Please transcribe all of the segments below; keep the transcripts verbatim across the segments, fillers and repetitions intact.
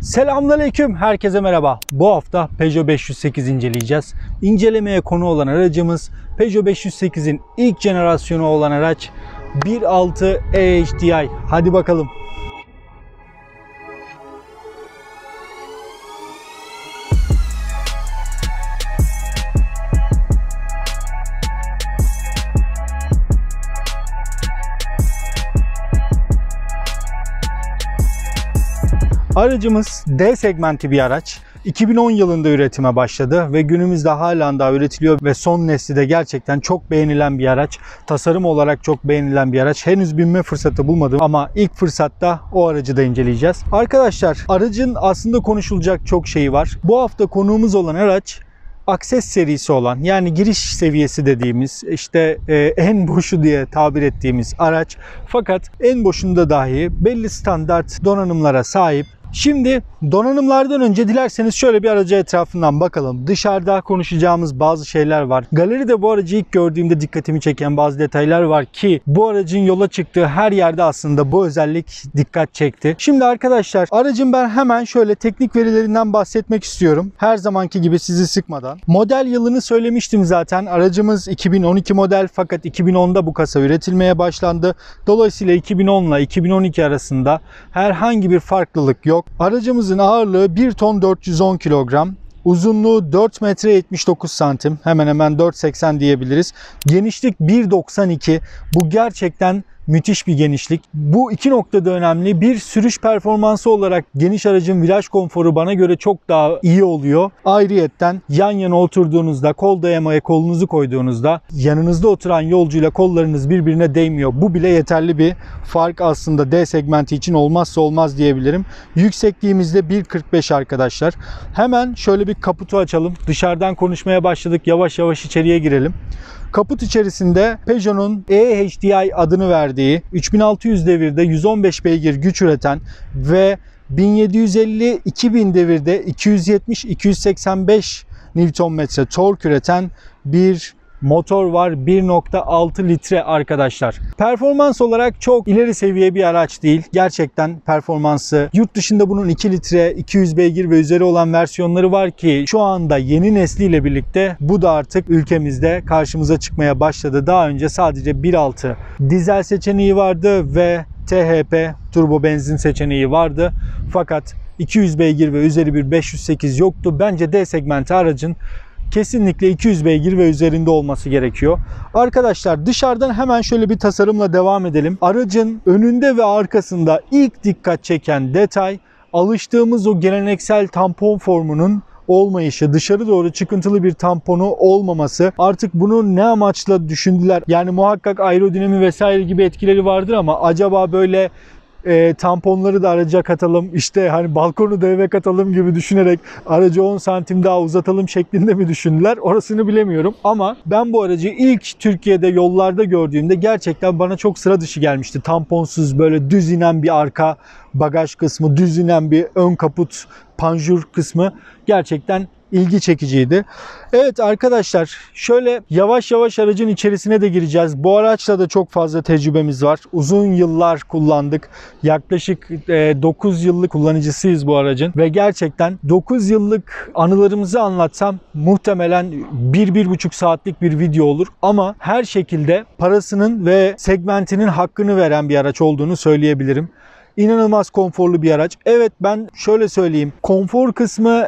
Selamünaleyküm, herkese merhaba. Bu hafta Peugeot beş yüz sekiz inceleyeceğiz. İncelemeye konu olan aracımız Peugeot beş yüz sekizin ilk jenerasyonu olan araç bir nokta altı E H D I. Hadi bakalım. Aracımız D segmenti bir araç. iki bin on yılında üretime başladı ve günümüzde halen daha üretiliyor ve son nesli de gerçekten çok beğenilen bir araç. Tasarım olarak çok beğenilen bir araç. Henüz binme fırsatı bulmadım ama ilk fırsatta o aracı da inceleyeceğiz. Arkadaşlar, aracın aslında konuşulacak çok şeyi var. Bu hafta konuğumuz olan araç Access serisi olan, yani giriş seviyesi dediğimiz, işte e, en boşu diye tabir ettiğimiz araç. Fakat en boşunda dahi belli standart donanımlara sahip. Şimdi donanımlardan önce dilerseniz şöyle bir araca etrafından bakalım. Dışarıda konuşacağımız bazı şeyler var. Galeride bu aracı ilk gördüğümde dikkatimi çeken bazı detaylar var ki bu aracın yola çıktığı her yerde aslında bu özellik dikkat çekti. Şimdi arkadaşlar, aracın ben hemen şöyle teknik verilerinden bahsetmek istiyorum. Her zamanki gibi sizi sıkmadan. Model yılını söylemiştim zaten. Aracımız iki bin on iki model, fakat iki bin onda bu kasa üretilmeye başlandı. Dolayısıyla iki bin on ile iki bin on iki arasında herhangi bir farklılık yok. Aracımızın ağırlığı bir ton dört yüz on kilogram, uzunluğu dört metre yetmiş dokuz santim, hemen hemen dört seksen diyebiliriz. Genişlik bir doksan iki, bu gerçekten müthiş bir genişlik. Bu iki noktada önemli. Bir, sürüş performansı olarak geniş aracın viraj konforu bana göre çok daha iyi oluyor. Ayrıyetten yan yana oturduğunuzda, kol dayamaya kolunuzu koyduğunuzda yanınızda oturan yolcuyla kollarınız birbirine değmiyor. Bu bile yeterli bir fark aslında. D segmenti için olmazsa olmaz diyebilirim. Yüksekliğimizde bir kırk beş arkadaşlar. Hemen şöyle bir kaputu açalım. Dışarıdan konuşmaya başladık. Yavaş yavaş içeriye girelim. Kaput içerisinde Peugeot'un E H D I adını verdiği, üç bin altı yüz devirde yüz on beş beygir güç üreten ve bin yedi yüz elli iki bin devirde iki yüz yetmiş iki yüz seksen beş Newton metre tork üreten bir motor var. bir nokta altı litre arkadaşlar. Performans olarak çok ileri seviye bir araç değil. Gerçekten performansı, yurt dışında bunun iki litre, iki yüz beygir ve üzeri olan versiyonları var ki şu anda yeni nesliyle birlikte bu da artık ülkemizde karşımıza çıkmaya başladı. Daha önce sadece bir nokta altı dizel seçeneği vardı ve T H P turbo benzin seçeneği vardı. Fakat iki yüz beygir ve üzeri bir beş yüz sekiz yoktu. Bence D segmenti aracın kesinlikle iki yüz beygir ve üzerinde olması gerekiyor. Arkadaşlar, dışarıdan hemen şöyle bir tasarımla devam edelim. Aracın önünde ve arkasında ilk dikkat çeken detay, alıştığımız o geleneksel tampon formunun olmayışı, dışarı doğru çıkıntılı bir tamponu olmaması. Artık bunu ne amaçla düşündüler? Yani muhakkak aerodinami vesaire gibi etkileri vardır ama acaba böyle E, tamponları da araca katalım, işte hani balkonu da eve katalım gibi düşünerek aracı on santim daha uzatalım şeklinde mi düşündüler, orasını bilemiyorum. Ama ben bu aracı ilk Türkiye'de yollarda gördüğümde gerçekten bana çok sıra dışı gelmişti. Tamponsuz, böyle düz inen bir arka bagaj kısmı, düz inen bir ön kaput panjur kısmı gerçekten ilgi çekiciydi. Evet arkadaşlar, şöyle yavaş yavaş aracın içerisine de gireceğiz. Bu araçla da çok fazla tecrübemiz var. Uzun yıllar kullandık. Yaklaşık dokuz yıllık kullanıcısıyız bu aracın ve gerçekten dokuz yıllık anılarımızı anlatsam muhtemelen bir bir buçuk saatlik bir video olur. Ama her şekilde parasının ve segmentinin hakkını veren bir araç olduğunu söyleyebilirim. İnanılmaz konforlu bir araç. Evet, ben şöyle söyleyeyim. Konfor kısmı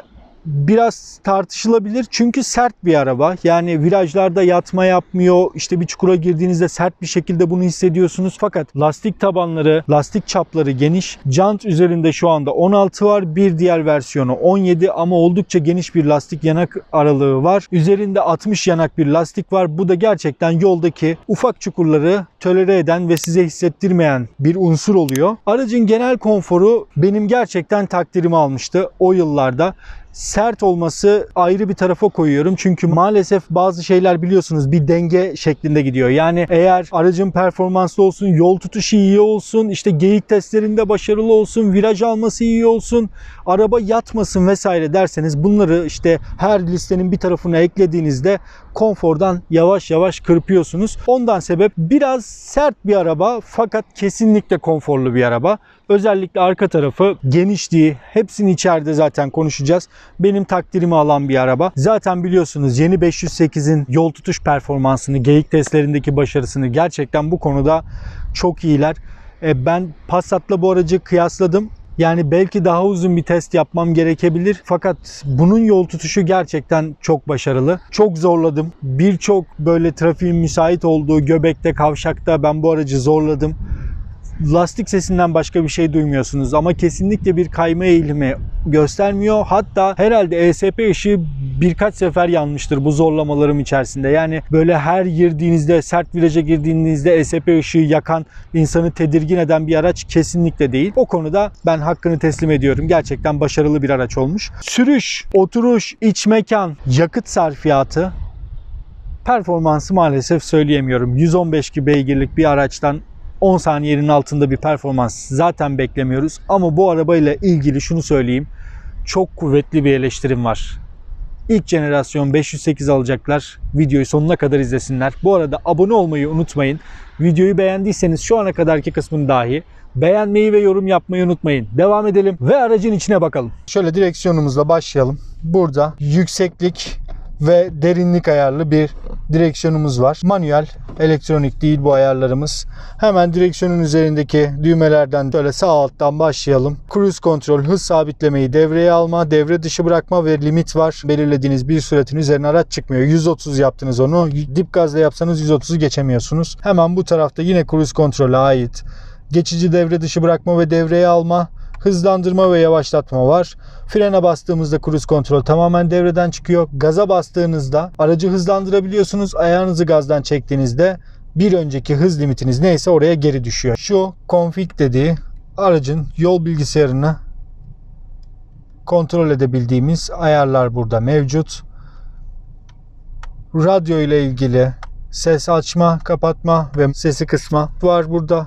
biraz tartışılabilir çünkü sert bir araba, yani virajlarda yatma yapmıyor, işte bir çukura girdiğinizde sert bir şekilde bunu hissediyorsunuz. Fakat lastik tabanları, lastik çapları geniş, jant üzerinde şu anda on altı var, bir diğer versiyonu on yedi ama oldukça geniş bir lastik yanak aralığı var, üzerinde altmış yanak bir lastik var. Bu da gerçekten yoldaki ufak çukurları tolere eden ve size hissettirmeyen bir unsur oluyor. Aracın genel konforu benim gerçekten takdirimi almıştı o yıllarda. Sert olması ayrı bir tarafa koyuyorum çünkü maalesef bazı şeyler biliyorsunuz bir denge şeklinde gidiyor. Yani eğer aracın performanslı olsun, yol tutuşu iyi olsun, işte geyik testlerinde başarılı olsun, viraj alması iyi olsun, araba yatmasın vesaire derseniz, bunları işte her listenin bir tarafına eklediğinizde konfordan yavaş yavaş kırpıyorsunuz. Ondan sebep biraz sert bir araba fakat kesinlikle konforlu bir araba. Özellikle arka tarafı, genişliği, hepsini içeride zaten konuşacağız. Benim takdirimi alan bir araba. Zaten biliyorsunuz yeni beş yüz sekizin yol tutuş performansını, geyik testlerindeki başarısını, gerçekten bu konuda çok iyiler. Ben Passat'la bu aracı kıyasladım. Yani belki daha uzun bir test yapmam gerekebilir. Fakat bunun yol tutuşu gerçekten çok başarılı. Çok zorladım. Birçok böyle trafiğin müsait olduğu göbekte, kavşakta ben bu aracı zorladım. Lastik sesinden başka bir şey duymuyorsunuz ama kesinlikle bir kayma eğilimi göstermiyor. Hatta herhalde E S P ışığı birkaç sefer yanmıştır bu zorlamalarım içerisinde. Yani böyle her girdiğinizde, sert viraja girdiğinizde E S P ışığı yakan, insanı tedirgin eden bir araç kesinlikle değil. O konuda ben hakkını teslim ediyorum. Gerçekten başarılı bir araç olmuş. Sürüş, oturuş, iç mekan, yakıt sarfiyatı, performansı maalesef söyleyemiyorum. yüz on beş beygirlik bir araçtan on saniyenin altında bir performans zaten beklemiyoruz. Ama bu arabayla ilgili şunu söyleyeyim. Çok kuvvetli bir eleştirim var. İlk jenerasyon beş yüz sekiz alacaklar. Videoyu sonuna kadar izlesinler. Bu arada abone olmayı unutmayın. Videoyu beğendiyseniz şu ana kadarki kısmını dahi beğenmeyi ve yorum yapmayı unutmayın. Devam edelim ve aracın içine bakalım. Şöyle direksiyonumuzla başlayalım. Burada yükseklik ve derinlik ayarlı bir direksiyonumuz var. Manuel, elektronik değil bu ayarlarımız. Hemen direksiyonun üzerindeki düğmelerden şöyle sağ alttan başlayalım. Cruise kontrol, hız sabitlemeyi devreye alma, devre dışı bırakma ve limit var. Belirlediğiniz bir süratin üzerine araç çıkmıyor. yüz otuz yaptınız onu. Dip gazla yapsanız yüz otuzu geçemiyorsunuz. Hemen bu tarafta yine cruise kontrole ait geçici devre dışı bırakma ve devreye alma, hızlandırma ve yavaşlatma var. Frene bastığımızda cruise kontrol tamamen devreden çıkıyor. Gaza bastığınızda aracı hızlandırabiliyorsunuz. Ayağınızı gazdan çektiğinizde bir önceki hız limitiniz neyse oraya geri düşüyor. Şu config dediği aracın yol bilgisayarını kontrol edebildiğimiz ayarlar burada mevcut. Radyo ile ilgili ses açma, kapatma ve sesi kısma var burada.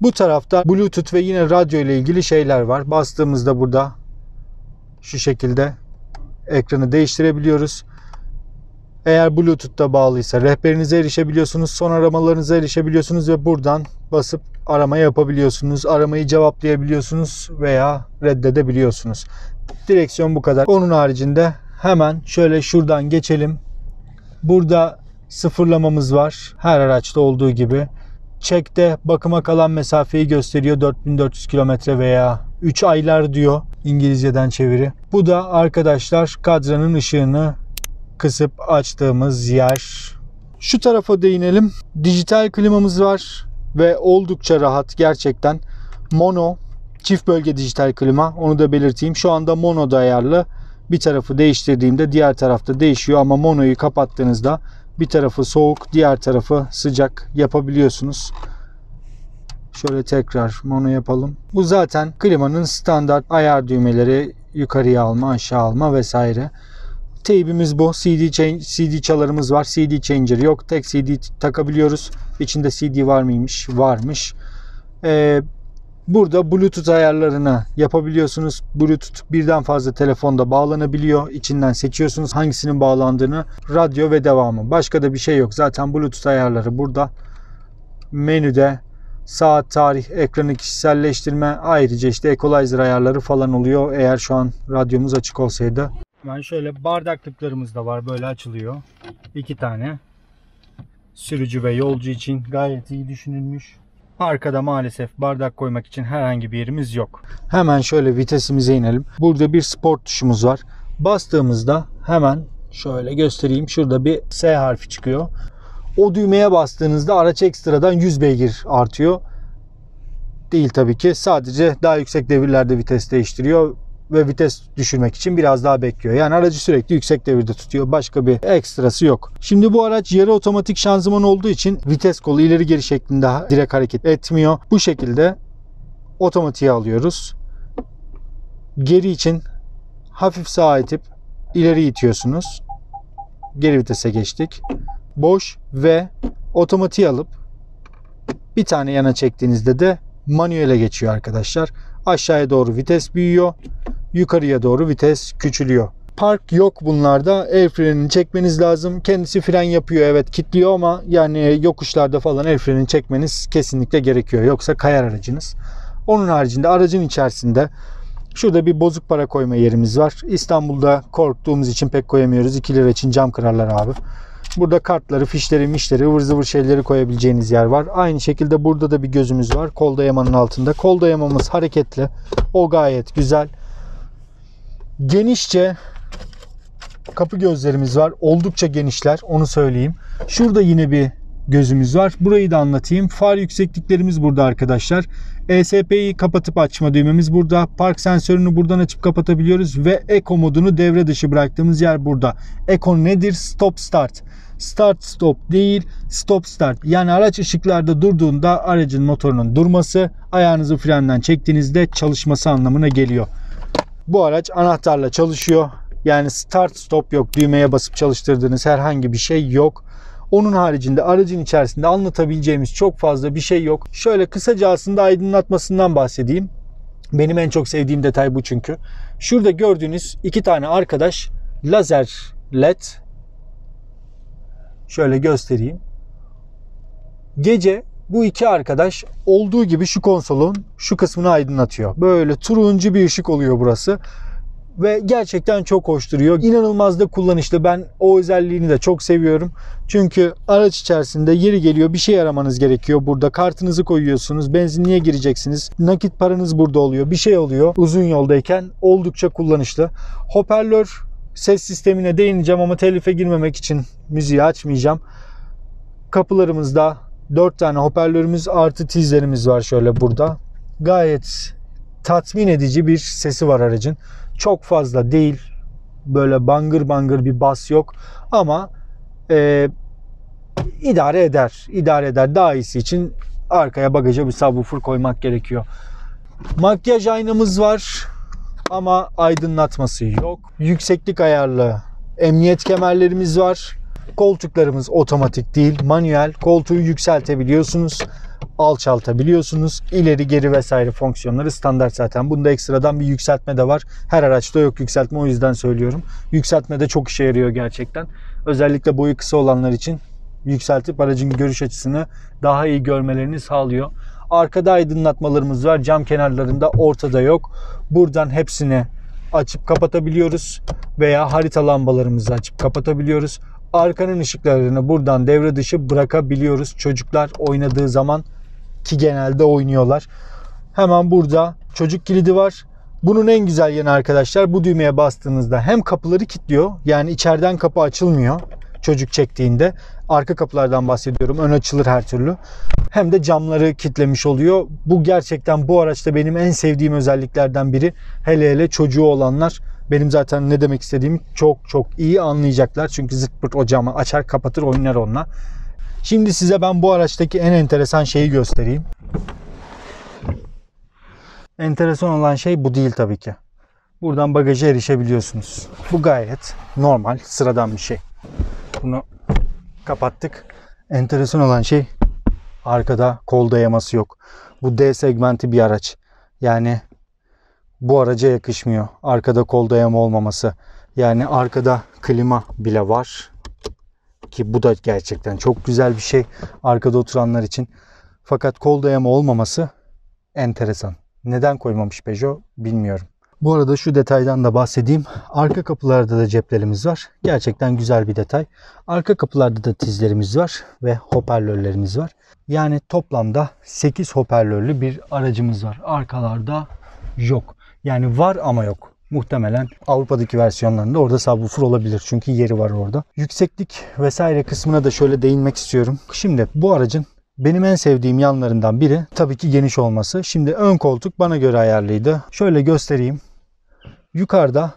Bu tarafta Bluetooth ve yine radyo ile ilgili şeyler var. Bastığımızda burada şu şekilde ekranı değiştirebiliyoruz. Eğer Bluetooth'ta bağlıysa rehberinize erişebiliyorsunuz, son aramalarınıza erişebiliyorsunuz ve buradan basıp arama yapabiliyorsunuz. Aramayı cevaplayabiliyorsunuz veya reddedebiliyorsunuz. Direksiyon bu kadar. Onun haricinde hemen şöyle şuradan geçelim. Burada sıfırlamamız var. Her araçta olduğu gibi. Çekte bakıma kalan mesafeyi gösteriyor. dört bin dört yüz kilometre veya üç aylar diyor İngilizceden çeviri. Bu da arkadaşlar kadranın ışığını kısıp açtığımız yer. Şu tarafa değinelim. Dijital klimamız var ve oldukça rahat gerçekten. Mono, çift bölge dijital klima, onu da belirteyim. Şu anda mono da ayarlı. Bir tarafı değiştirdiğimde diğer tarafta değişiyor ama monoyu kapattığınızda bir tarafı soğuk, diğer tarafı sıcak yapabiliyorsunuz. Şöyle tekrar mono yapalım. Bu zaten klimanın standart ayar düğmeleri, yukarıya alma, aşağı alma vesaire. Teybimiz bu. C D, C D çalarımız var. C D changer yok. Tek C D takabiliyoruz. İçinde C D var mıymış? Varmış. Ee, burada Bluetooth ayarlarını yapabiliyorsunuz. Bluetooth birden fazla telefonda bağlanabiliyor. İçinden seçiyorsunuz hangisinin bağlandığını. Radyo ve devamı. Başka da bir şey yok. Zaten Bluetooth ayarları burada. Menüde saat, tarih, ekranı kişiselleştirme. Ayrıca işte equalizer ayarları falan oluyor. Eğer şu an radyomuz açık olsaydı. Hemen şöyle bardaklıklarımız da var. Böyle açılıyor. İki tane. Sürücü ve yolcu için gayet iyi düşünülmüş. Arkada maalesef bardak koymak için herhangi bir yerimiz yok. Hemen şöyle vitesimize inelim. Burada bir sport tuşumuz var. Bastığımızda hemen şöyle göstereyim. Şurada bir S harfi çıkıyor. O düğmeye bastığınızda araç ekstradan yüz beygir artıyor. Değil tabii ki. Sadece daha yüksek devirlerde vites değiştiriyor ve vites düşürmek için biraz daha bekliyor. Yani aracı sürekli yüksek devirde tutuyor. Başka bir ekstrası yok. Şimdi bu araç yarı otomatik şanzıman olduğu için vites kolu ileri geri şeklinde direkt hareket etmiyor. Bu şekilde otomatiğe alıyoruz. Geri için hafif sağa itip ileri itiyorsunuz. Geri vitese geçtik. Boş ve otomatiğe alıp bir tane yana çektiğinizde de manuele geçiyor arkadaşlar. Aşağıya doğru vites büyüyor. Yukarıya doğru vites küçülüyor. Park yok bunlarda. El frenini çekmeniz lazım. Kendisi fren yapıyor, evet, kilitliyor ama yani yokuşlarda falan el frenini çekmeniz kesinlikle gerekiyor. Yoksa kayar aracınız. Onun haricinde aracın içerisinde şurada bir bozuk para koyma yerimiz var. İstanbul'da korktuğumuz için pek koyamıyoruz. iki lira için cam kırarlar abi. Burada kartları, fişleri, mişleri, ıvır zıvır şeyleri koyabileceğiniz yer var. Aynı şekilde burada da bir gözümüz var. Kol dayamanın altında. Kol dayamamız hareketli. O gayet güzel. Genişçe kapı gözlerimiz var. Oldukça genişler. Onu söyleyeyim. Şurada yine bir gözümüz var. Burayı da anlatayım. Far yüksekliklerimiz burada arkadaşlar. E S P'yi kapatıp açma düğmemiz burada. Park sensörünü buradan açıp kapatabiliyoruz ve Eco modunu devre dışı bıraktığımız yer burada. Eco nedir? Stop start. Start stop değil, stop start. Yani araç ışıklarda durduğunda aracın motorunun durması, ayağınızı frenden çektiğinizde çalışması anlamına geliyor. Bu araç anahtarla çalışıyor. Yani start stop yok. Düğmeye basıp çalıştırdığınız herhangi bir şey yok. Onun haricinde aracın içerisinde anlatabileceğimiz çok fazla bir şey yok. Şöyle kısaca aslında aydınlatmasından bahsedeyim. Benim en çok sevdiğim detay bu çünkü. Şurada gördüğünüz iki tane arkadaş lazer led. Şöyle göstereyim. Gece bu iki arkadaş olduğu gibi şu konsolun şu kısmını aydınlatıyor. Böyle turuncu bir ışık oluyor burası. Ve gerçekten çok hoş duruyor. İnanılmaz da kullanışlı. Ben o özelliğini de çok seviyorum. Çünkü araç içerisinde yeri geliyor bir şey aramanız gerekiyor. Burada kartınızı koyuyorsunuz. Benzinliğe gireceksiniz. Nakit paranız burada oluyor. Bir şey oluyor uzun yoldayken. Oldukça kullanışlı. Hoparlör ses sistemine değineceğim ama telife girmemek için müziği açmayacağım. Kapılarımızda dört tane hoparlörümüz artı tizlerimiz var şöyle burada. Gayet tatmin edici bir sesi var aracın. Çok fazla değil. Böyle bangır bangır bir bas yok. Ama e, idare eder. İdare eder. Daha iyisi için arkaya bagaja bir subwoofer koymak gerekiyor. Makyaj aynamız var. Ama aydınlatması yok. Yükseklik ayarlı emniyet kemerlerimiz var. Koltuklarımız otomatik değil. Manuel. Koltuğu yükseltebiliyorsunuz. Alçaltabiliyorsunuz. İleri geri vesaire fonksiyonları standart zaten. Bunda ekstradan bir yükseltme de var. Her araçta yok yükseltme, o yüzden söylüyorum. Yükseltme de çok işe yarıyor gerçekten. Özellikle boyu kısa olanlar için yükseltip aracın görüş açısını daha iyi görmelerini sağlıyor. Arkada aydınlatmalarımız var. Cam kenarlarında, ortada yok. Buradan hepsini açıp kapatabiliyoruz veya harita lambalarımızı açıp kapatabiliyoruz. Arkanın ışıklarını buradan devre dışı bırakabiliyoruz. Çocuklar oynadığı zaman, ki genelde oynuyorlar. Hemen burada çocuk kilidi var. Bunun en güzel yanı arkadaşlar, bu düğmeye bastığınızda hem kapıları kilitliyor. Yani içeriden kapı açılmıyor çocuk çektiğinde. Arka kapılardan bahsediyorum. Ön açılır her türlü. Hem de camları kilitlemiş oluyor. Bu gerçekten bu araçta benim en sevdiğim özelliklerden biri. Hele hele çocuğu olanlar benim zaten ne demek istediğimi çok çok iyi anlayacaklar. Çünkü zırt pırt o camı açar kapatır oynar onunla. Şimdi size ben bu araçtaki en enteresan şeyi göstereyim. Enteresan olan şey bu değil tabii ki. Buradan bagaja erişebiliyorsunuz. Bu gayet normal, sıradan bir şey. Bunu kapattık. Enteresan olan şey arkada kol dayaması yok. Bu D segmenti bir araç. Yani bu araca yakışmıyor. Arkada kol dayama olmaması. Yani arkada klima bile var. Ki bu da gerçekten çok güzel bir şey arkada oturanlar için. Fakat kol dayama olmaması enteresan. Neden koymamış Peugeot bilmiyorum. Bu arada şu detaydan da bahsedeyim. Arka kapılarda da ceplerimiz var. Gerçekten güzel bir detay. Arka kapılarda da tizlerimiz var ve hoparlörlerimiz var. Yani toplamda sekiz hoparlörlü bir aracımız var. Arkalarda yok. Yani var ama yok. Muhtemelen Avrupa'daki versiyonlarında orada subwoofer olabilir. Çünkü yeri var orada. Yükseklik vesaire kısmına da şöyle değinmek istiyorum. Şimdi bu aracın benim en sevdiğim yanlarından biri tabii ki geniş olması. Şimdi ön koltuk bana göre ayarlıydı. Şöyle göstereyim. Yukarıda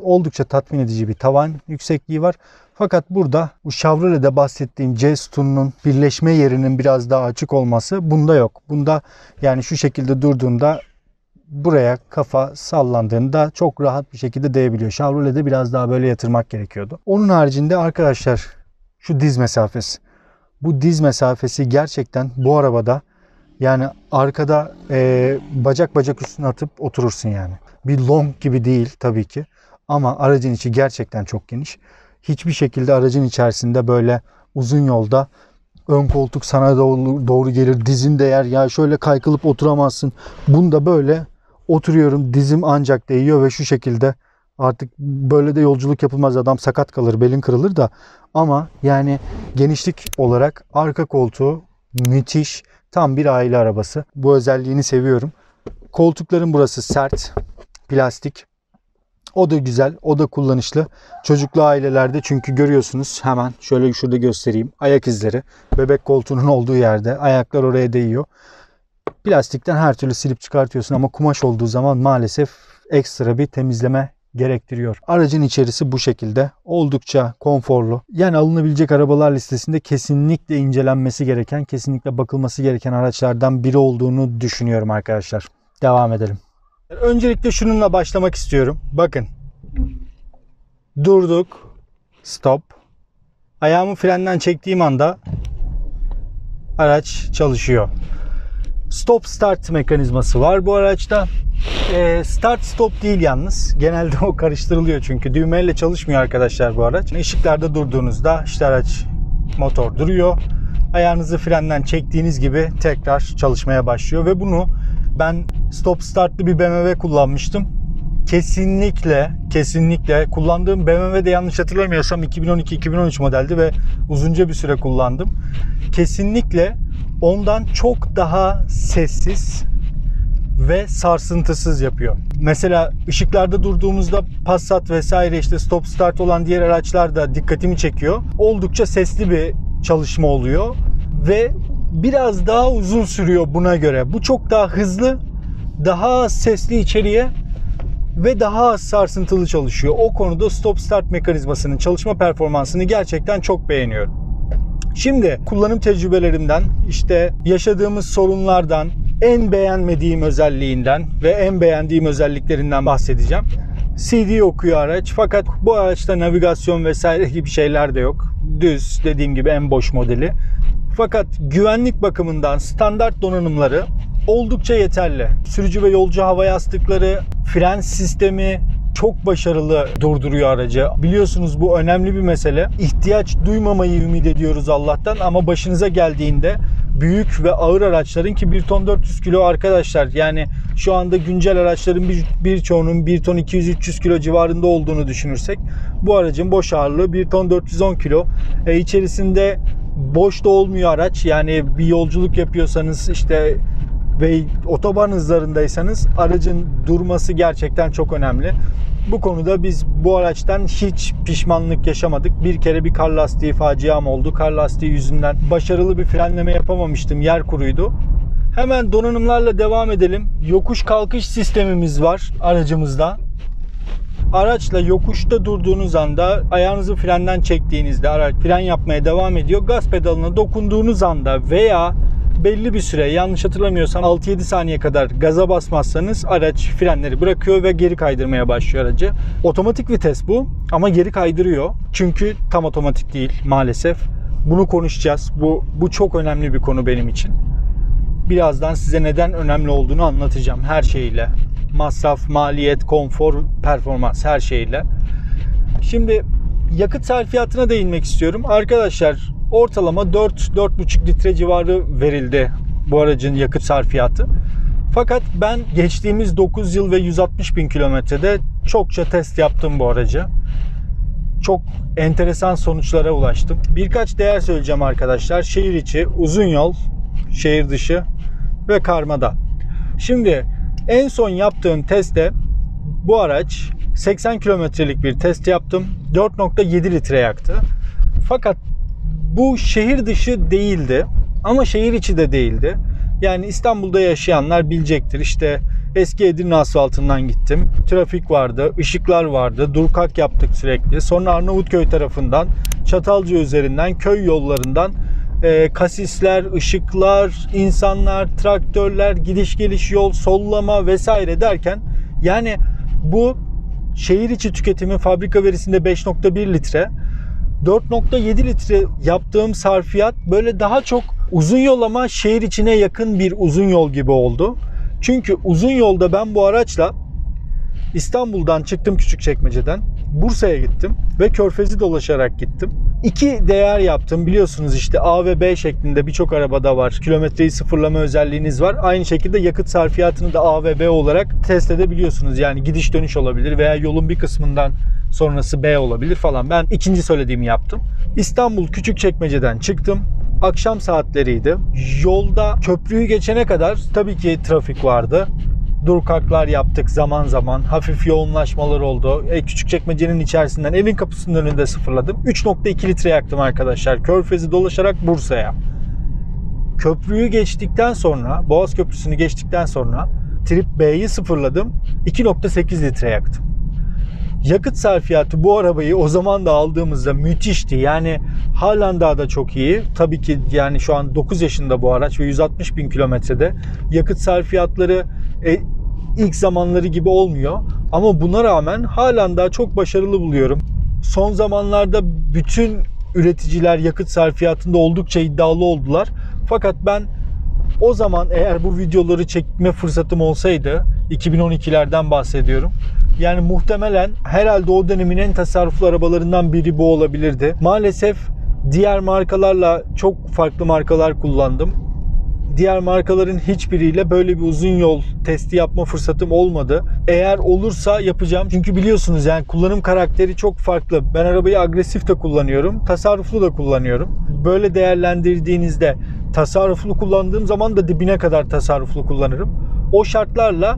oldukça tatmin edici bir tavan yüksekliği var. Fakat burada bu Chevrolet'de bahsettiğim C sütununun birleşme yerinin biraz daha açık olması bunda yok. Bunda yani şu şekilde durduğunda buraya kafa sallandığında çok rahat bir şekilde değebiliyor. Chevrolet'de biraz daha böyle yatırmak gerekiyordu. Onun haricinde arkadaşlar şu diz mesafesi. Bu diz mesafesi gerçekten bu arabada yani arkada e, bacak bacak üstüne atıp oturursun yani. Bir long gibi değil tabii ki ama aracın içi gerçekten çok geniş. Hiçbir şekilde aracın içerisinde böyle uzun yolda Ön koltuk sana doğru, doğru gelir. Dizin değer. Ya şöyle kaykılıp oturamazsın. Bunda böyle oturuyorum. Dizim ancak değiyor ve şu şekilde. Artık böyle de yolculuk yapılmaz. Adam sakat kalır. Belin kırılır da. Ama yani genişlik olarak arka koltuğu müthiş. Tam bir aile arabası. Bu özelliğini seviyorum. Koltukların burası sert. Plastik. O da güzel. O da kullanışlı. Çocuklu ailelerde çünkü görüyorsunuz hemen şöyle şurada göstereyim. Ayak izleri. Bebek koltuğunun olduğu yerde. Ayaklar oraya değiyor. Plastikten her türlü silip çıkartıyorsun ama kumaş olduğu zaman maalesef ekstra bir temizleme gerektiriyor. Aracın içerisi bu şekilde. Oldukça konforlu. Yani alınabilecek arabalar listesinde kesinlikle incelenmesi gereken, kesinlikle bakılması gereken araçlardan biri olduğunu düşünüyorum arkadaşlar. Devam edelim. Öncelikle şununla başlamak istiyorum. Bakın. Durduk. Stop. Ayağımı frenden çektiğim anda araç çalışıyor. Stop start mekanizması var bu araçta. Start stop değil yalnız. Genelde o karıştırılıyor çünkü. Düğmeyle çalışmıyor arkadaşlar bu araç. Işıklarda durduğunuzda işte araç, motor duruyor. Ayağınızı frenden çektiğiniz gibi tekrar çalışmaya başlıyor ve bunu ben stop startlı bir B M W kullanmıştım. Kesinlikle, kesinlikle kullandığım B M W de yanlış hatırlamıyorsam iki bin on iki iki bin on üç modeldi ve uzunca bir süre kullandım. Kesinlikle ondan çok daha sessiz ve sarsıntısız yapıyor. Mesela ışıklarda durduğumuzda Passat vesaire işte stop start olan diğer araçlar da dikkatimi çekiyor. Oldukça sesli bir çalışma oluyor ve biraz daha uzun sürüyor buna göre. Bu çok daha hızlı, daha sesli içeriye ve daha sarsıntılı çalışıyor. O konuda stop start mekanizmasının çalışma performansını gerçekten çok beğeniyorum. Şimdi kullanım tecrübelerimden, işte yaşadığımız sorunlardan, en beğenmediğim özelliğinden ve en beğendiğim özelliklerinden bahsedeceğim. C D okuyor araç fakat bu araçta navigasyon vesaire gibi şeyler de yok. Düz, dediğim gibi en boş modeli. Fakat güvenlik bakımından standart donanımları oldukça yeterli. Sürücü ve yolcu hava yastıkları, fren sistemi çok başarılı durduruyor aracı. Biliyorsunuz bu önemli bir mesele. İhtiyaç duymamayı ümit ediyoruz Allah'tan ama başınıza geldiğinde büyük ve ağır araçların ki bir ton dört yüz kilo arkadaşlar, yani şu anda güncel araçların bir, bir çoğunun bir ton iki yüz üç yüz kilo civarında olduğunu düşünürsek bu aracın boş ağırlığı bir ton dört yüz on kilo. E, içerisinde boş da olmuyor araç, yani bir yolculuk yapıyorsanız işte ve otoban hızlarındaysanız aracın durması gerçekten çok önemli. Bu konuda biz bu araçtan hiç pişmanlık yaşamadık. Bir kere bir kar lastiği faciam oldu. Kar lastiği yüzünden başarılı bir frenleme yapamamıştım. Yer kuruydu. Hemen donanımlarla devam edelim. Yokuş kalkış sistemimiz var aracımızda. Araçla yokuşta durduğunuz anda, ayağınızı frenden çektiğinizde araç fren yapmaya devam ediyor. Gaz pedalına dokunduğunuz anda veya belli bir süre, yanlış hatırlamıyorsam altı yedi saniye kadar gaza basmazsanız araç frenleri bırakıyor ve geri kaydırmaya başlıyor aracı. Otomatik vites bu ama geri kaydırıyor. Çünkü tam otomatik değil maalesef. Bunu konuşacağız. Bu, bu çok önemli bir konu benim için. Birazdan size neden önemli olduğunu anlatacağım her şeyle. Masraf, maliyet, konfor, performans, her şeyle. Şimdi yakıt sarfiyatına değinmek istiyorum. Arkadaşlar ortalama dört dört buçuk litre civarı verildi bu aracın yakıt sarfiyatı. Fakat ben geçtiğimiz dokuz yıl ve yüz altmış bin kilometrede çokça test yaptım bu aracı. Çok enteresan sonuçlara ulaştım. Birkaç değer söyleyeceğim arkadaşlar. Şehir içi, uzun yol, şehir dışı ve karmada. Şimdi en son yaptığım testte bu araç seksen kilometrelik bir test yaptım. dört nokta yedi litre yaktı. Fakat bu şehir dışı değildi ama şehir içi de değildi. Yani İstanbul'da yaşayanlar bilecektir. İşte eski Edirne asfaltından gittim. Trafik vardı, ışıklar vardı, dur kalk yaptık sürekli. Sonra Arnavutköy tarafından, Çatalca üzerinden, köy yollarından e, kasisler, ışıklar, insanlar, traktörler, gidiş geliş yol, sollama vesaire derken yani bu şehir içi tüketimi fabrika verisinde beş nokta bir litre. dört nokta yedi litre yaptığım sarfiyat böyle daha çok uzun yol ama şehir içine yakın bir uzun yol gibi oldu. Çünkü uzun yolda ben bu araçla İstanbul'dan çıktım, Küçükçekmece'den. Bursa'ya gittim ve Körfez'i dolaşarak gittim. İki değer yaptım. Biliyorsunuz işte A ve B şeklinde birçok arabada var. Kilometreyi sıfırlama özelliğiniz var. Aynı şekilde yakıt sarfiyatını da A ve B olarak test edebiliyorsunuz. Yani gidiş dönüş olabilir veya yolun bir kısmından sonrası B olabilir falan. Ben ikinci söylediğimi yaptım. İstanbul Küçükçekmece'den çıktım. Akşam saatleriydi. Yolda köprüyü geçene kadar tabii ki trafik vardı. Dur kalklar yaptık zaman zaman. Hafif yoğunlaşmalar oldu. E, Küçükçekmece'nin içerisinden evin kapısının önünde sıfırladım. üç nokta iki litre yaktım arkadaşlar. Körfez'i dolaşarak Bursa'ya. Köprüyü geçtikten sonra, Boğaz Köprüsü'nü geçtikten sonra Trip B'yi sıfırladım. iki nokta sekiz litre yaktım. Yakıt sarfiyatı bu arabayı o zaman da aldığımızda müthişti. Yani halen daha da çok iyi. Tabii ki yani şu an dokuz yaşında bu araç ve yüz altmış bin kilometrede. Yakıt sarfiyatları e, ilk zamanları gibi olmuyor. Ama buna rağmen halen daha çok başarılı buluyorum. Son zamanlarda bütün üreticiler yakıt sarfiyatında oldukça iddialı oldular. Fakat ben o zaman eğer bu videoları çekme fırsatım olsaydı, iki bin on ikilerden bahsediyorum. Yani muhtemelen herhalde o dönemin en tasarruflu arabalarından biri bu olabilirdi. Maalesef diğer markalarla çok farklı markalar kullandım. Diğer markaların hiçbiriyle böyle bir uzun yol testi yapma fırsatım olmadı. Eğer olursa yapacağım. Çünkü biliyorsunuz yani kullanım karakteri çok farklı. Ben arabayı agresif de kullanıyorum, tasarruflu da kullanıyorum. Böyle değerlendirdiğinizde tasarruflu kullandığım zaman da dibine kadar tasarruflu kullanırım. O şartlarla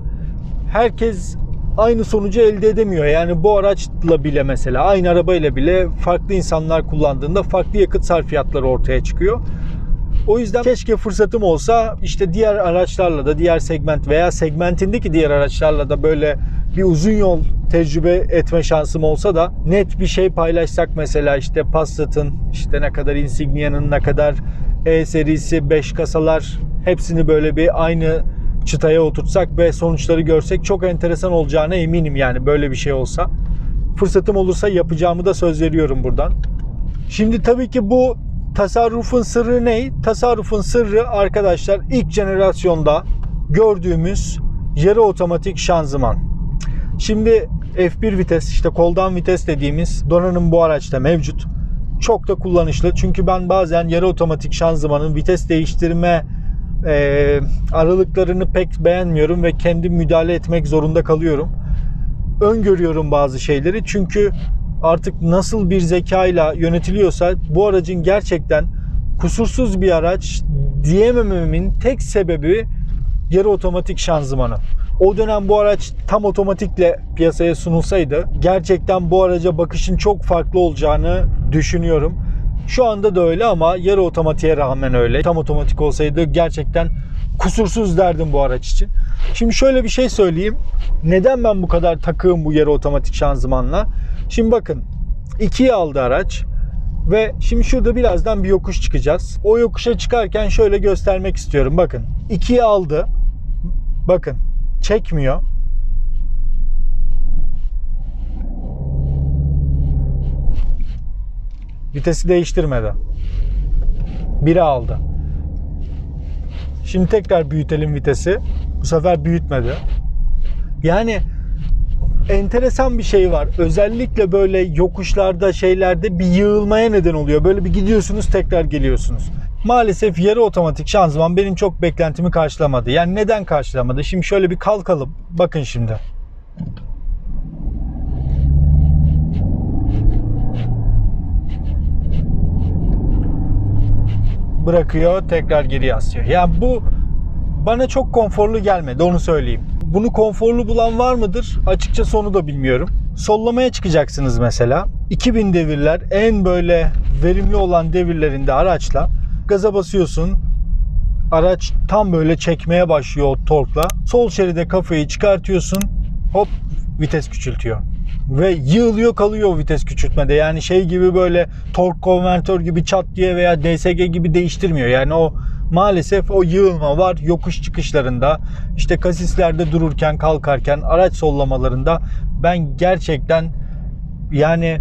herkes aynı sonucu elde edemiyor. Yani bu araçla bile mesela aynı arabayla bile farklı insanlar kullandığında farklı yakıt sarfiyatları ortaya çıkıyor. O yüzden keşke fırsatım olsa işte diğer araçlarla da diğer segment veya segmentindeki diğer araçlarla da böyle bir uzun yol tecrübe etme şansım olsa da net bir şey paylaşsak mesela işte Passat'ın işte ne kadar Insignia'nın ne kadar E serisi beş kasalar hepsini böyle bir aynı çıtaya oturtsak ve sonuçları görsek çok enteresan olacağına eminim yani böyle bir şey olsa. Fırsatım olursa yapacağımı da söz veriyorum buradan. Şimdi tabii ki bu tasarrufun sırrı ne? Tasarrufun sırrı arkadaşlar ilk jenerasyonda gördüğümüz yarı otomatik şanzıman. Şimdi F bir vites işte koldan vites dediğimiz donanım bu araçta mevcut. Çok da kullanışlı çünkü ben bazen yarı otomatik şanzımanın vites değiştirme E, aralıklarını pek beğenmiyorum ve kendim müdahale etmek zorunda kalıyorum. Öngörüyorum bazı şeyleri çünkü artık nasıl bir zekayla yönetiliyorsa bu aracın gerçekten kusursuz bir araç diyemememin tek sebebi yarı otomatik şanzımanı. O dönem bu araç tam otomatikle piyasaya sunulsaydı gerçekten bu araca bakışın çok farklı olacağını düşünüyorum. Şu anda da öyle ama yarı otomatiğe rağmen öyle. Tam otomatik olsaydı gerçekten kusursuz derdim bu araç için. Şimdi şöyle bir şey söyleyeyim. Neden ben bu kadar takığım bu yarı otomatik şanzımanla? Şimdi bakın ikiye aldı araç ve şimdi şurada birazdan bir yokuş çıkacağız. O yokuşa çıkarken şöyle göstermek istiyorum. Bakın ikiye aldı. Bakın çekmiyor. Vitesi değiştirmedi. bire aldı. Şimdi tekrar büyütelim vitesi. Bu sefer büyütmedi. Yani enteresan bir şey var. Özellikle böyle yokuşlarda şeylerde bir yığılmaya neden oluyor. Böyle bir gidiyorsunuz tekrar geliyorsunuz. Maalesef yarı otomatik şanzıman benim çok beklentimi karşılamadı. Yani neden karşılamadı? Şimdi şöyle bir kalkalım. Bakın şimdi. Bırakıyor, tekrar geri yaslıyor. Yani bu bana çok konforlu gelmedi, onu söyleyeyim. Bunu konforlu bulan var mıdır? Açıkçası onu da bilmiyorum. Sollamaya çıkacaksınız mesela. iki bin devirler en böyle verimli olan devirlerinde araçla gaza basıyorsun. Araç tam böyle çekmeye başlıyor o torkla. Sol şeride kafayı çıkartıyorsun. Hop vites küçültüyor. Ve yığılıyor kalıyor vites küçültmede. Yani şey gibi böyle tork konvertör gibi çat diye veya D S G gibi değiştirmiyor. Yani o maalesef o yığılma var yokuş çıkışlarında. İşte kasislerde dururken kalkarken araç sollamalarında ben gerçekten yani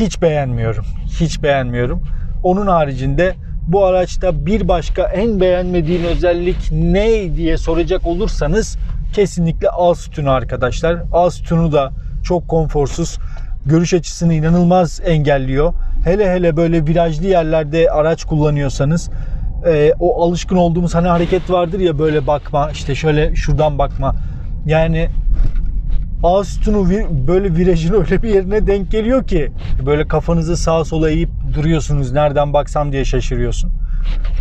hiç beğenmiyorum. Hiç beğenmiyorum. Onun haricinde bu araçta bir başka en beğenmediğin özellik ne diye soracak olursanız kesinlikle A sütunu arkadaşlar. A sütunu da çok konforsuz. Görüş açısını inanılmaz engelliyor. Hele hele böyle virajlı yerlerde araç kullanıyorsanız e, o alışkın olduğumuz hani hareket vardır ya, böyle bakma, işte şöyle şuradan bakma. Yani A sütunu böyle virajın öyle bir yerine denk geliyor ki böyle kafanızı sağa sola eğip duruyorsunuz, nereden baksam diye şaşırıyorsun.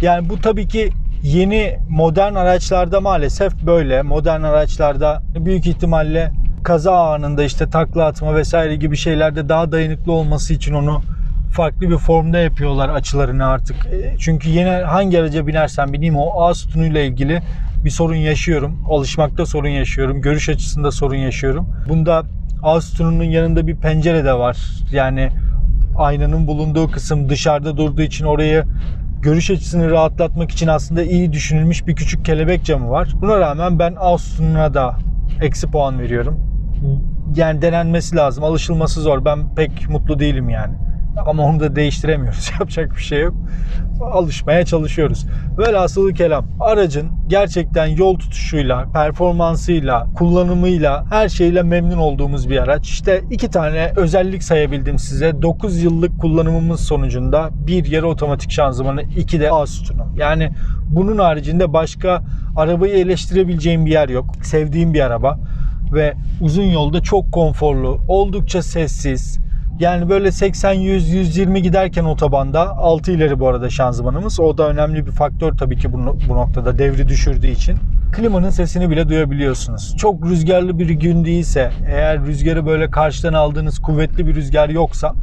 Yani bu tabii ki yeni modern araçlarda maalesef böyle. Modern araçlarda büyük ihtimalle kaza anında işte takla atma vesaire gibi şeylerde daha dayanıklı olması için onu farklı bir formda yapıyorlar açılarını artık. Çünkü yeni hangi araca binersen bineyim o A sütunuyla ilgili bir sorun yaşıyorum. Alışmakta sorun yaşıyorum. Görüş açısında sorun yaşıyorum. Bunda A sütununun yanında bir pencere de var. Yani aynanın bulunduğu kısım dışarıda durduğu için orayı görüş açısını rahatlatmak için aslında iyi düşünülmüş bir küçük kelebek camı var. Buna rağmen ben A sütununa da eksi puan veriyorum. Yani denenmesi lazım. Alışılması zor. Ben pek mutlu değilim yani. Ama onu da değiştiremiyoruz. Yapacak bir şey yok. Alışmaya çalışıyoruz. Velhasılı kelam, aracın gerçekten yol tutuşuyla, performansıyla, kullanımıyla, her şeyle memnun olduğumuz bir araç. İşte iki tane özellik sayabildim size. dokuz yıllık kullanımımız sonucunda bir yarı otomatik şanzımanı, iki de A sütunu. Yani bunun haricinde başka arabayı eleştirebileceğim bir yer yok. Sevdiğim bir araba ve uzun yolda çok konforlu, oldukça sessiz. Yani böyle seksen yüz yüz yirmi giderken otobanda, altı ileri bu arada şanzımanımız. O da önemli bir faktör tabii ki bu, bu noktada devri düşürdüğü için. Klimanın sesini bile duyabiliyorsunuz. Çok rüzgarlı bir gün değilse, eğer rüzgarı böyle karşıdan aldığınız kuvvetli bir rüzgar yoksa,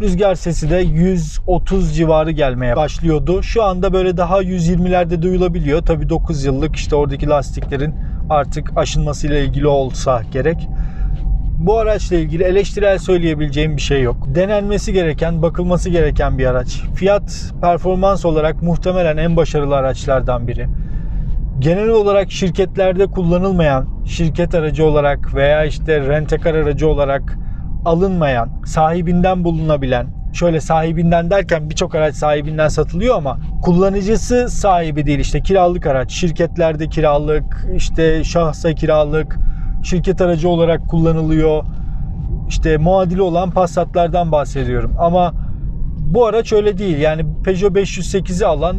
rüzgar sesi de yüz otuz civarı gelmeye başlıyordu. Şu anda böyle daha yüz yirmilerde duyulabiliyor. Tabii dokuz yıllık işte oradaki lastiklerin artık aşınmasıyla ilgili olsa gerek. Bu araçla ilgili eleştirel söyleyebileceğim bir şey yok. Denenmesi gereken, bakılması gereken bir araç. Fiyat performans olarak muhtemelen en başarılı araçlardan biri. Genel olarak şirketlerde kullanılmayan, şirket aracı olarak veya işte rentekar aracı olarak alınmayan, sahibinden bulunabilen, şöyle sahibinden derken birçok araç sahibinden satılıyor ama kullanıcısı sahibi değil, işte kiralık araç, şirketlerde kiralık, işte şahsa kiralık, şirket aracı olarak kullanılıyor. İşte muadili olan Passat'lardan bahsediyorum. Ama bu araç öyle değil. Yani Peugeot beş yüz sekizi alan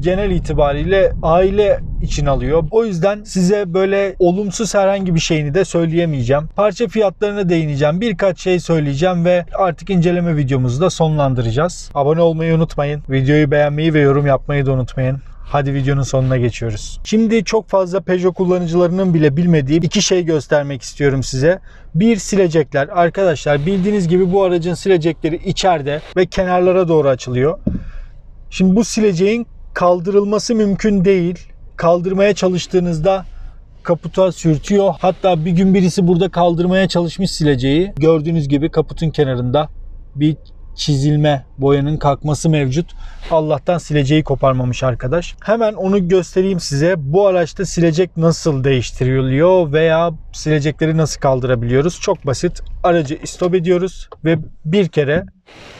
genel itibariyle aile için alıyor. O yüzden size böyle olumsuz herhangi bir şeyini de söyleyemeyeceğim. Parça fiyatlarına değineceğim. Birkaç şey söyleyeceğim ve artık inceleme videomuzu da sonlandıracağız. Abone olmayı unutmayın. Videoyu beğenmeyi ve yorum yapmayı da unutmayın. Hadi videonun sonuna geçiyoruz. Şimdi çok fazla Peugeot kullanıcılarının bile bilmediği iki şey göstermek istiyorum size. Bir, silecekler. Arkadaşlar bildiğiniz gibi bu aracın silecekleri içeride ve kenarlara doğru açılıyor. Şimdi bu sileceğin kaldırılması mümkün değil. Kaldırmaya çalıştığınızda kaputa sürtüyor. Hatta bir gün birisi burada kaldırmaya çalışmış sileceği. Gördüğünüz gibi kaputun kenarında bir çizilme, boyanın kalkması mevcut. Allah'tan sileceği koparmamış arkadaş. Hemen onu göstereyim size. Bu araçta silecek nasıl değiştiriliyor veya silecekleri nasıl kaldırabiliyoruz? Çok basit. Aracı istop ediyoruz ve bir kere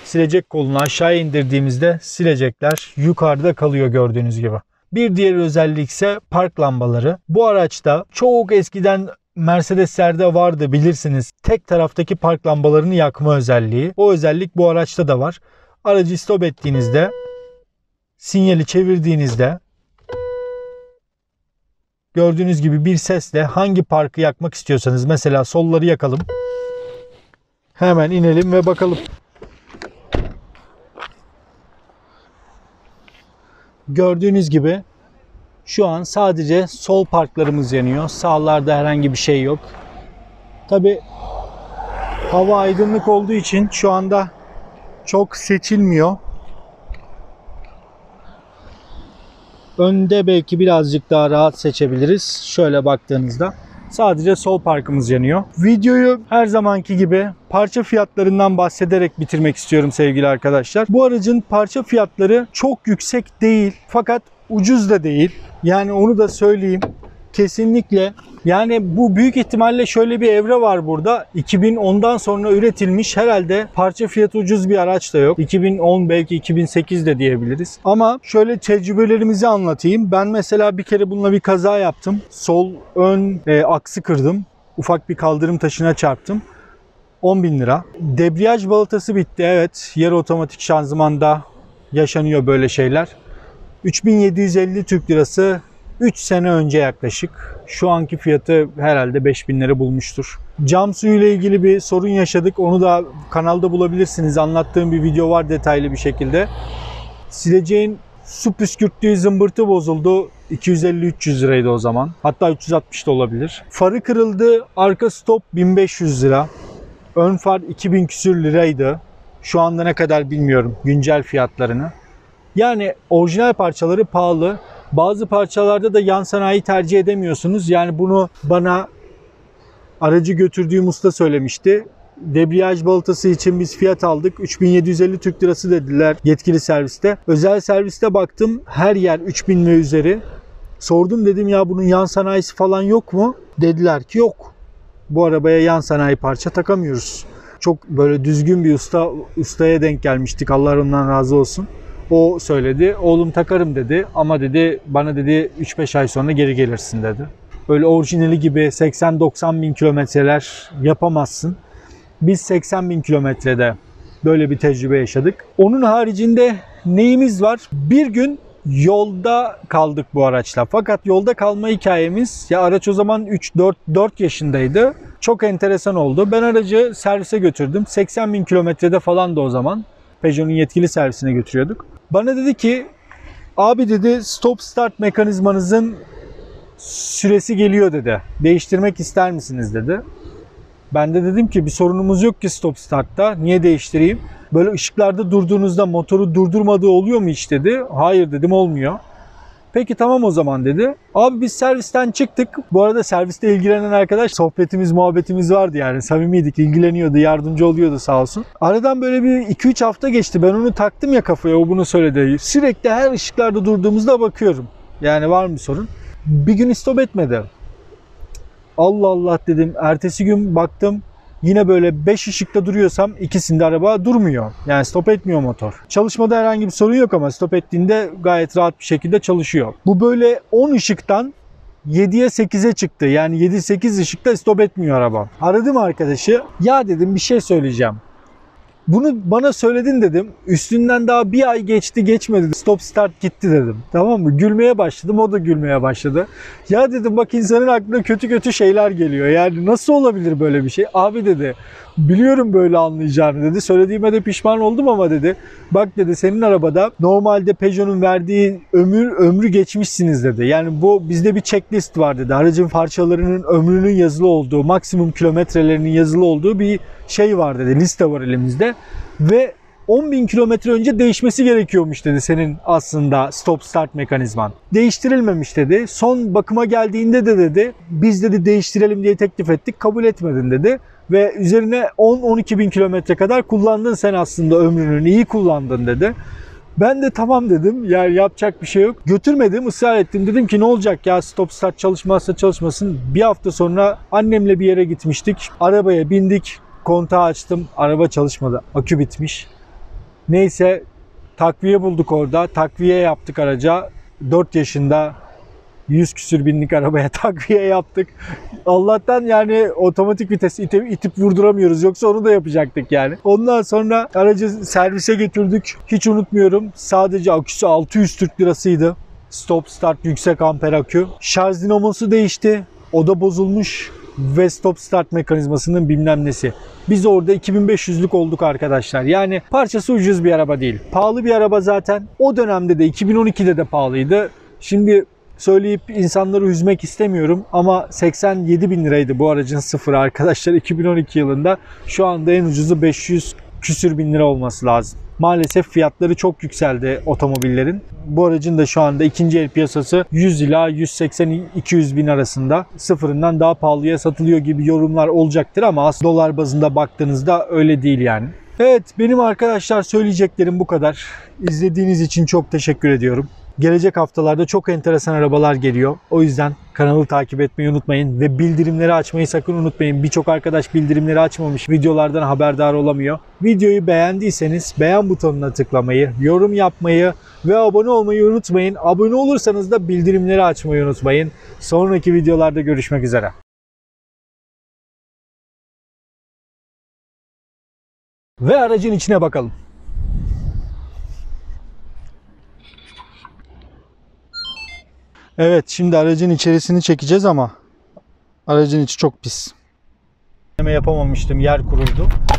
silecek kolunu aşağı indirdiğimizde silecekler yukarıda kalıyor gördüğünüz gibi. Bir diğer özellik ise park lambaları. Bu araçta çok eskiden Mercedes'lerde vardı bilirsiniz. Tek taraftaki park lambalarını yakma özelliği. O özellik bu araçta da var. Aracı stop ettiğinizde, sinyali çevirdiğinizde gördüğünüz gibi bir sesle hangi parkı yakmak istiyorsanız, mesela solları yakalım. Hemen inelim ve bakalım. Gördüğünüz gibi şu an sadece sol parklarımız yanıyor. Sağlarda herhangi bir şey yok. Tabi hava aydınlık olduğu için şu anda çok seçilmiyor. Önde belki birazcık daha rahat seçebiliriz. Şöyle baktığınızda sadece sol parkımız yanıyor. Videoyu her zamanki gibi parça fiyatlarından bahsederek bitirmek istiyorum sevgili arkadaşlar. Bu aracın parça fiyatları çok yüksek değil fakat ucuz da değil. Yani onu da söyleyeyim. Kesinlikle. Yani bu büyük ihtimalle şöyle bir evre var burada. iki bin ondan sonra üretilmiş herhalde parça fiyatı ucuz bir araç da yok. iki bin on belki iki bin sekiz de diyebiliriz. Ama şöyle tecrübelerimizi anlatayım. Ben mesela bir kere bununla bir kaza yaptım. Sol ön e, aksı kırdım. Ufak bir kaldırım taşına çarptım. on bin lira. Debriyaj balatası bitti. Evet, yarı otomatik şanzımanda yaşanıyor böyle şeyler. üç bin yedi yüz elli Türk Lirası üç sene önce yaklaşık. Şu anki fiyatı herhalde beş bin lira bulmuştur. Cam suyu ile ilgili bir sorun yaşadık. Onu da kanalda bulabilirsiniz. Anlattığım bir video var detaylı bir şekilde. Sileceğin su püskürttüğü zımbırtı bozuldu. iki yüz elli üç yüz liraydı o zaman. Hatta üç yüz altmış da olabilir. Farı kırıldı. Arka stop bin beş yüz lira. Ön far iki bin küsür liraydı. Şu anda ne kadar bilmiyorum güncel fiyatlarını. Yani orijinal parçaları pahalı. Bazı parçalarda da yan sanayi tercih edemiyorsunuz. Yani bunu bana aracı götürdüğüm usta söylemişti. Debriyaj balatası için biz fiyat aldık. üç bin yedi yüz elli Türk Lirası dediler yetkili serviste. Özel serviste baktım her yer üç bin ve üzeri. Sordum, dedim ya bunun yan sanayisi falan yok mu? Dediler ki yok. Bu arabaya yan sanayi parça takamıyoruz. Çok böyle düzgün bir usta ustaya denk gelmiştik. Allah ondan razı olsun. O söyledi. Oğlum takarım dedi ama dedi bana dedi üç beş ay sonra geri gelirsin dedi. Öyle orijinali gibi seksen doksan bin kilometreler yapamazsın. Biz seksen bin kilometrede böyle bir tecrübe yaşadık. Onun haricinde neyimiz var? Bir gün yolda kaldık bu araçla. Fakat yolda kalma hikayemiz, ya araç o zaman üç dört yaşındaydı. Çok enteresan oldu. Ben aracı servise götürdüm. seksen bin kilometrede falan da o zaman. Peugeot'un yetkili servisine götürüyorduk. Bana dedi ki abi dedi stop start mekanizmanızın süresi geliyor dedi. Değiştirmek ister misiniz dedi. Ben de dedim ki bir sorunumuz yok ki stop startta. Niye değiştireyim? Böyle ışıklarda durduğunuzda motoru durdurmadığı oluyor mu hiç dedi. Hayır dedim, olmuyor. Peki tamam o zaman dedi. Abi biz servisten çıktık. Bu arada serviste ilgilenen arkadaş, sohbetimiz muhabbetimiz vardı yani. Samimiydik, ilgileniyordu, yardımcı oluyordu sağ olsun. Aradan böyle bir iki üç hafta geçti. Ben onu taktım ya kafaya, o bunu söyledi. Sürekli her ışıklarda durduğumuzda bakıyorum. Yani var mı sorun? Bir gün stop etmedi. Allah Allah dedim. Ertesi gün baktım. Yine böyle beş ışıkta duruyorsam ikisinde araba durmuyor. Yani stop etmiyor motor. Çalışmada herhangi bir sorun yok ama stop ettiğinde gayet rahat bir şekilde çalışıyor. Bu böyle on ışıktan yediye sekize çıktı. Yani yedi sekiz ışıkta stop etmiyor araba. Aradım arkadaşı. Ya dedim bir şey söyleyeceğim. Bunu bana söyledin dedim. Üstünden daha bir ay geçti geçmedi. Stop start gitti dedim. Tamam mı? Gülmeye başladım. O da gülmeye başladı. Ya dedim bak insanın aklına kötü kötü şeyler geliyor. Yani nasıl olabilir böyle bir şey? Abi dedi biliyorum böyle anlayacağını dedi. Söylediğime de pişman oldum ama dedi. Bak dedi senin arabada normalde Peugeot'un verdiği ömür ömrü geçmişsiniz dedi. Yani bu bizde bir checklist var dedi. Aracın parçalarının ömrünün yazılı olduğu, maksimum kilometrelerinin yazılı olduğu bir şey var dedi. Liste var elimizde. Ve on bin kilometre önce değişmesi gerekiyormuş dedi senin aslında stop start mekanizman. Değiştirilmemiş dedi. Son bakıma geldiğinde de dedi biz dedi değiştirelim diye teklif ettik, kabul etmedin dedi. Ve üzerine on on iki bin kilometre kadar kullandın sen aslında ömrünü, iyi kullandın dedi. Ben de tamam dedim, yani yapacak bir şey yok. Götürmedim, ısrar ettim. Dedim ki ne olacak ya, stop start çalışmazsa çalışmasın. Bir hafta sonra annemle bir yere gitmiştik. Arabaya bindik. Kontağı açtım. Araba çalışmadı. Akü bitmiş. Neyse takviye bulduk orada. Takviye yaptık araca. dört yaşında yüz küsür binlik arabaya takviye yaptık. Allah'tan yani otomatik vites itip, itip vurduramıyoruz. Yoksa onu da yapacaktık yani. Ondan sonra aracı servise götürdük. Hiç unutmuyorum. Sadece aküsü altı yüz Türk Lirasıydı. Stop start yüksek amper akü. Şarj dinamosu değişti. O da bozulmuş. Ve stop start mekanizmasının bilmem nesi. Biz orada iki bin beş yüzlük olduk arkadaşlar. Yani parçası ucuz bir araba değil. Pahalı bir araba zaten. O dönemde de iki bin on ikide de pahalıydı. Şimdi söyleyip insanları üzmek istemiyorum ama seksen yedi bin liraydı bu aracın sıfırı arkadaşlar iki bin on iki yılında. Şu anda en ucuzu beş yüz küsür bin lira olması lazım. Maalesef fiyatları çok yükseldi otomobillerin. Bu aracın da şu anda ikinci el piyasası yüz ila yüz seksen iki yüz bin arasında, sıfırından daha pahalıya satılıyor gibi yorumlar olacaktır ama aslında dolar bazında baktığınızda öyle değil yani. Evet benim arkadaşlar söyleyeceklerim bu kadar. İzlediğiniz için çok teşekkür ediyorum. Gelecek haftalarda çok enteresan arabalar geliyor. O yüzden kanalı takip etmeyi unutmayın ve bildirimleri açmayı sakın unutmayın. Birçok arkadaş bildirimleri açmamış, videolardan haberdar olamıyor. Videoyu beğendiyseniz beğen butonuna tıklamayı, yorum yapmayı ve abone olmayı unutmayın. Abone olursanız da bildirimleri açmayı unutmayın. Sonraki videolarda görüşmek üzere. Ve aracın içine bakalım. Evet, şimdi aracın içerisini çekeceğiz ama aracın içi çok pis. Yapamamıştım, yer kuruydu.